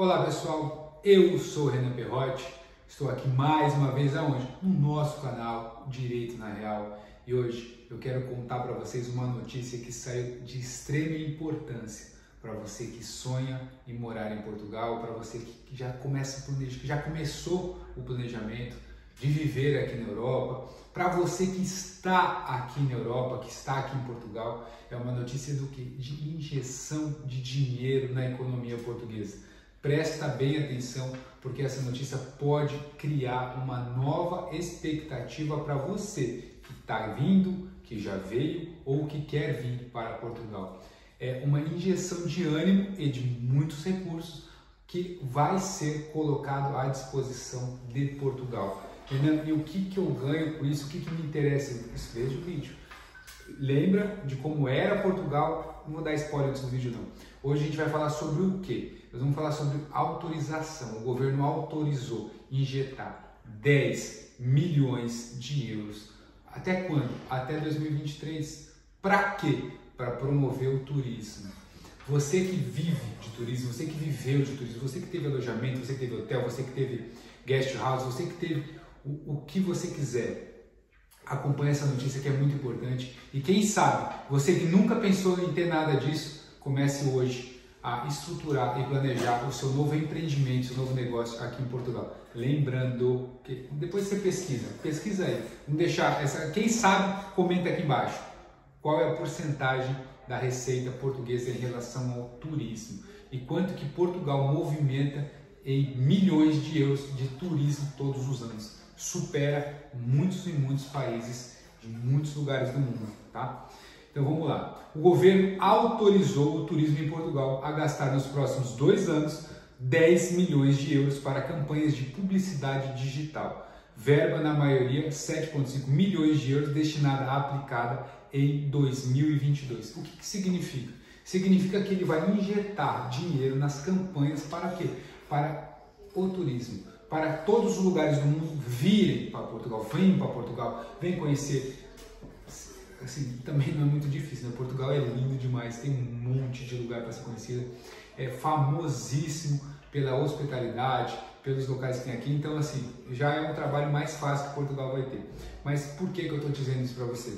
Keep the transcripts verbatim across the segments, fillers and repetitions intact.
Olá pessoal, eu sou Renan Perrotti, estou aqui mais uma vez aonde? No nosso canal Direito na Real, e hoje eu quero contar para vocês uma notícia que saiu de extrema importância para você que sonha em morar em Portugal, para você que já começa a planejar, que já começou o planejamento de viver aqui na Europa, para você que está aqui na Europa, que está aqui em Portugal, é uma notícia do que? De injeção de dinheiro na economia portuguesa. Presta bem atenção, porque essa notícia pode criar uma nova expectativa para você que está vindo, que já veio ou que quer vir para Portugal. É uma injeção de ânimo e de muitos recursos que vai ser colocado à disposição de Portugal. E o que, que eu ganho com isso? O que, que me interessa? Isso desde o vídeo. Lembra de como era Portugal? Não vou dar spoiler nesse vídeo não. Hoje a gente vai falar sobre o quê? Nós vamos falar sobre autorização. O governo autorizou injetar dez milhões de euros. Até quando? Até dois mil e vinte e três. Para quê? Para promover o turismo. Você que vive de turismo, você que viveu de turismo, você que teve alojamento, você que teve hotel, você que teve guest house, você que teve o, o que você quiser. Acompanhe essa notícia que é muito importante. E quem sabe, você que nunca pensou em ter nada disso, comece hoje a estruturar e planejar o seu novo empreendimento, seu novo negócio aqui em Portugal. Lembrando que depois você pesquisa, pesquisa aí. Vamos deixar essa. Quem sabe, comenta aqui embaixo qual é a porcentagem da receita portuguesa em relação ao turismo e quanto que Portugal movimenta em milhões de euros de turismo todos os anos. Supera muitos e muitos países de muitos lugares do mundo, tá? Então vamos lá. O governo autorizou o turismo em Portugal a gastar nos próximos dois anos dez milhões de euros para campanhas de publicidade digital. Verba, na maioria, sete vírgula cinco milhões de euros destinada a aplicada em dois mil e vinte e dois. O que, que significa? Significa que ele vai injetar dinheiro nas campanhas para quê? Para o turismo, para todos os lugares do mundo virem para Portugal, venham para Portugal, venham conhecer. Assim, também não é muito difícil, né? Portugal é lindo demais, tem um monte de lugar para ser conhecido, é famosíssimo pela hospitalidade, pelos locais que tem aqui, então assim, já é um trabalho mais fácil que Portugal vai ter. Mas por que, que eu estou dizendo isso para você?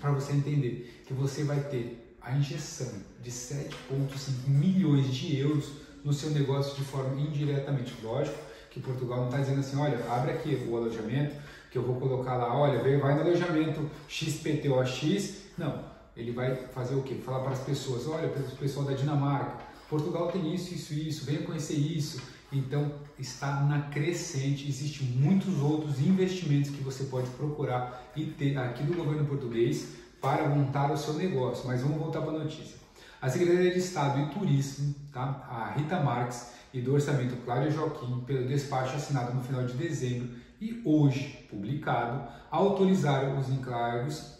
Para você entender que você vai ter a injeção de sete vírgula cinco milhões de euros no seu negócio de forma indiretamente. Lógico que Portugal não está dizendo assim, olha, abre aqui o alojamento, que eu vou colocar lá, olha, vai no alojamento X P T O X. Não, ele vai fazer o quê? Falar para as pessoas, olha, para o pessoal da Dinamarca, Portugal tem isso, isso, isso, venha conhecer isso. Então, está na crescente, existem muitos outros investimentos que você pode procurar e ter aqui do governo português para montar o seu negócio. Mas vamos voltar para a notícia. A Secretaria de Estado e Turismo, tá? A Rita Marques, e do Orçamento Cláudio Joaquim, pelo despacho assinado no final de dezembro e hoje publicado, autorizaram os encargos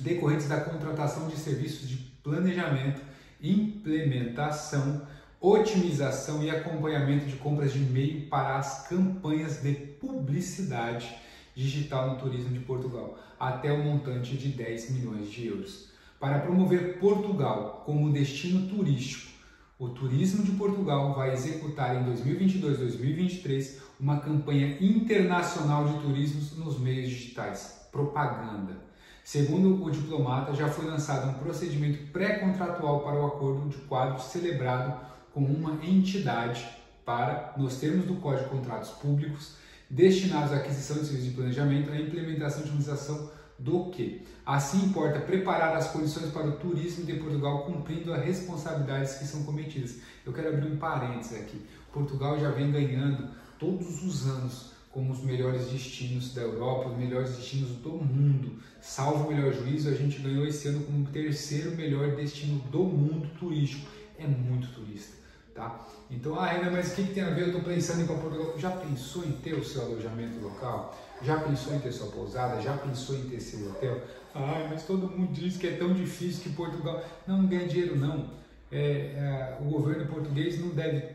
decorrentes da contratação de serviços de planejamento, implementação, otimização e acompanhamento de compras de e-mail para as campanhas de publicidade digital no turismo de Portugal, até o montante de dez milhões de euros. Para promover Portugal como destino turístico, o Turismo de Portugal vai executar em dois mil e vinte e dois, dois mil e vinte e três uma campanha internacional de turismo nos meios digitais, propaganda. Segundo o diplomata, já foi lançado um procedimento pré-contratual para o acordo de quadro celebrado com uma entidade para, nos termos do Código de Contratos Públicos, destinados à aquisição de serviços de planejamento e à implementação de utilização do que? Assim, importa preparar as condições para o turismo de Portugal, cumprindo as responsabilidades que são cometidas. Eu quero abrir um parênteses aqui. Portugal já vem ganhando todos os anos como os melhores destinos da Europa, os melhores destinos do mundo. Salvo o melhor juízo, a gente ganhou esse ano como o terceiro melhor destino do mundo turístico. É muito turista, tá? Então, ah, Renan, mas o que, que tem a ver? Eu estou pensando em ir para Portugal. Já pensou em ter o seu alojamento local? Já pensou em ter sua pousada? Já pensou em ter seu hotel? Ah, mas todo mundo diz que é tão difícil que Portugal... Não, não ganha dinheiro, não. É, é, o governo português não deve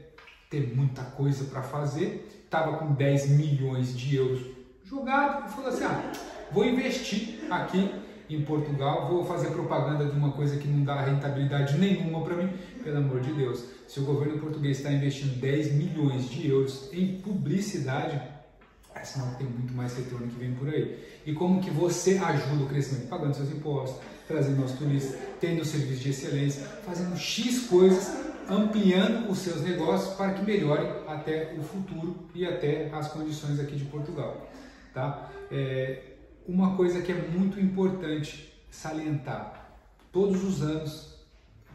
ter muita coisa para fazer. Estava com dez milhões de euros jogado e falou assim, ah, vou investir aqui em Portugal, vou fazer propaganda de uma coisa que não dá rentabilidade nenhuma para mim, pelo amor de Deus. Se o governo português está investindo dez milhões de euros em publicidade, é sinal que tem muito mais retorno que vem por aí. E como que você ajuda o crescimento? Pagando seus impostos, trazendo nossos turistas, tendo um serviço de excelência, fazendo X coisas, ampliando os seus negócios para que melhorem até o futuro e até as condições aqui de Portugal. Tá? É, uma coisa que é muito importante salientar, todos os anos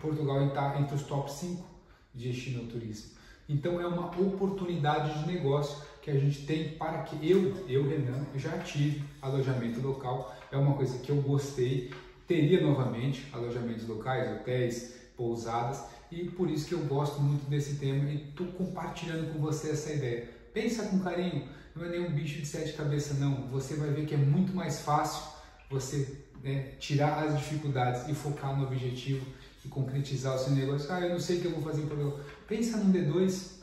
Portugal está entre os top cinco de destino ao turismo. Então é uma oportunidade de negócio que a gente tem para que eu, eu Renan, já tive alojamento local, é uma coisa que eu gostei, teria novamente alojamentos locais, hotéis, pousadas, e por isso que eu gosto muito desse tema e estou compartilhando com você essa ideia. Pensa com carinho, não é nenhum bicho de sete cabeças não, você vai ver que é muito mais fácil você, né, tirar as dificuldades e focar no objetivo e concretizar o seu negócio. Ah, eu não sei o que eu vou fazer em Portugal. Pensa no D dois,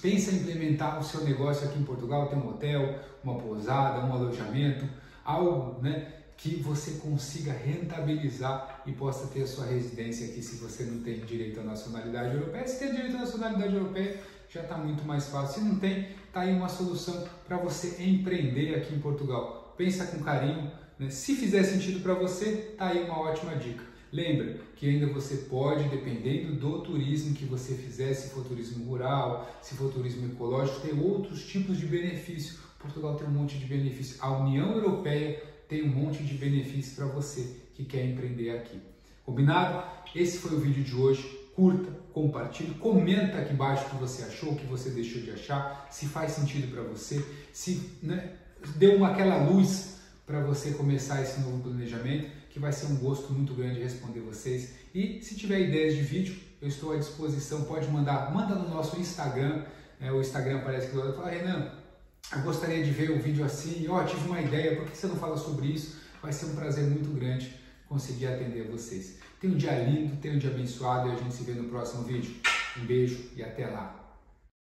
pensa em implementar o seu negócio aqui em Portugal, ter um hotel, uma pousada, um alojamento, algo, né, que você consiga rentabilizar e possa ter a sua residência aqui. Se você não tem direito à nacionalidade europeia, se tem direito à nacionalidade europeia, já está muito mais fácil. Se não tem, está aí uma solução para você empreender aqui em Portugal. Pensa com carinho, né? Se fizer sentido para você, está aí uma ótima dica. Lembra que ainda você pode, dependendo do turismo que você fizer, se for turismo rural, se for turismo ecológico, ter outros tipos de benefício. Portugal tem um monte de benefício. A União Europeia tem um monte de benefícios para você que quer empreender aqui. Combinado? Esse foi o vídeo de hoje. Curta, compartilhe, comenta aqui embaixo o que você achou, o que você deixou de achar, se faz sentido para você, se, né, deu uma, aquela luz para você começar esse novo planejamento, que vai ser um gosto muito grande responder vocês. E se tiver ideias de vídeo, eu estou à disposição, pode mandar, manda no nosso Instagram, é, o Instagram aparece aqui do lado, fala, Renan, eu gostaria de ver um vídeo assim, ó, oh, tive uma ideia, por que você não fala sobre isso? Vai ser um prazer muito grande conseguir atender a vocês. Tenha um dia lindo, tenha um dia abençoado e a gente se vê no próximo vídeo. Um beijo e até lá!